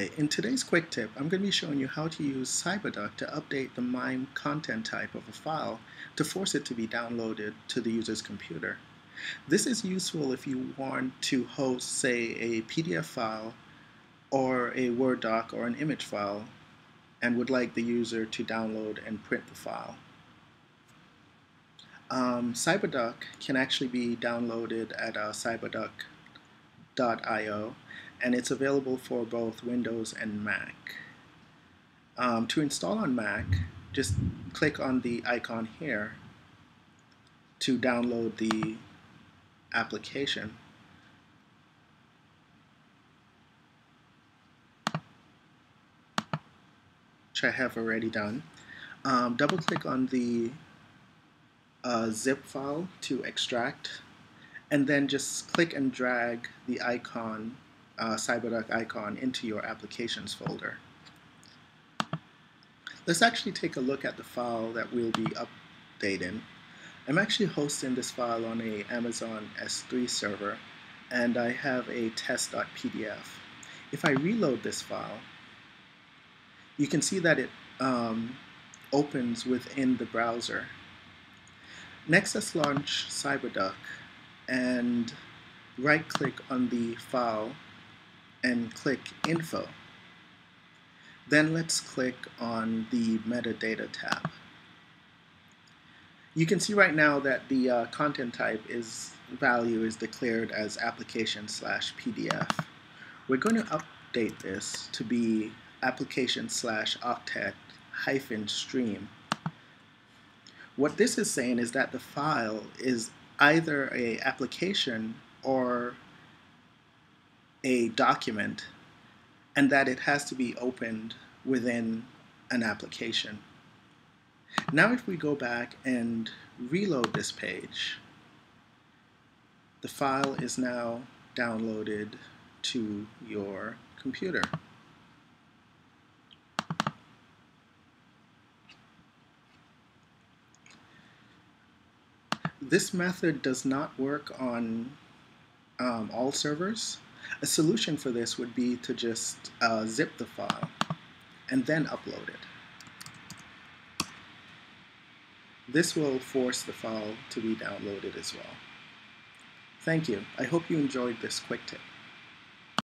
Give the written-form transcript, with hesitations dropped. Hi, in today's quick tip, I'm going to be showing you how to use Cyberduck to update the MIME content type of a file to force it to be downloaded to the user's computer. This is useful if you want to host, say, a PDF file or a Word doc or an image file and would like the user to download and print the file. Cyberduck can actually be downloaded at cyberduck.io, and it's available for both Windows and Mac. To install on Mac, just click on the icon here to download the application. Which I have already done. Double click on the zip file to extract, and then just click and drag the icon, Cyberduck icon, into your applications folder. Let's actually take a look at the file that we'll be updating. I'm actually hosting this file on an Amazon S3 server, and I have a test.pdf. If I reload this file, you can see that it opens within the browser. Next, let's launch Cyberduck and right-click on the file and click Info. Then let's click on the Metadata tab. You can see right now that the content type value is declared as application/PDF. We're going to update this to be application/octet-stream. What this is saying is that the file is either an application or a document, and that it has to be opened within an application. Now if we go back and reload this page, the file is now downloaded to your computer. This method does not work on all servers. A solution for this would be to just zip the file and then upload it. This will force the file to be downloaded as well. Thank you. I hope you enjoyed this quick tip.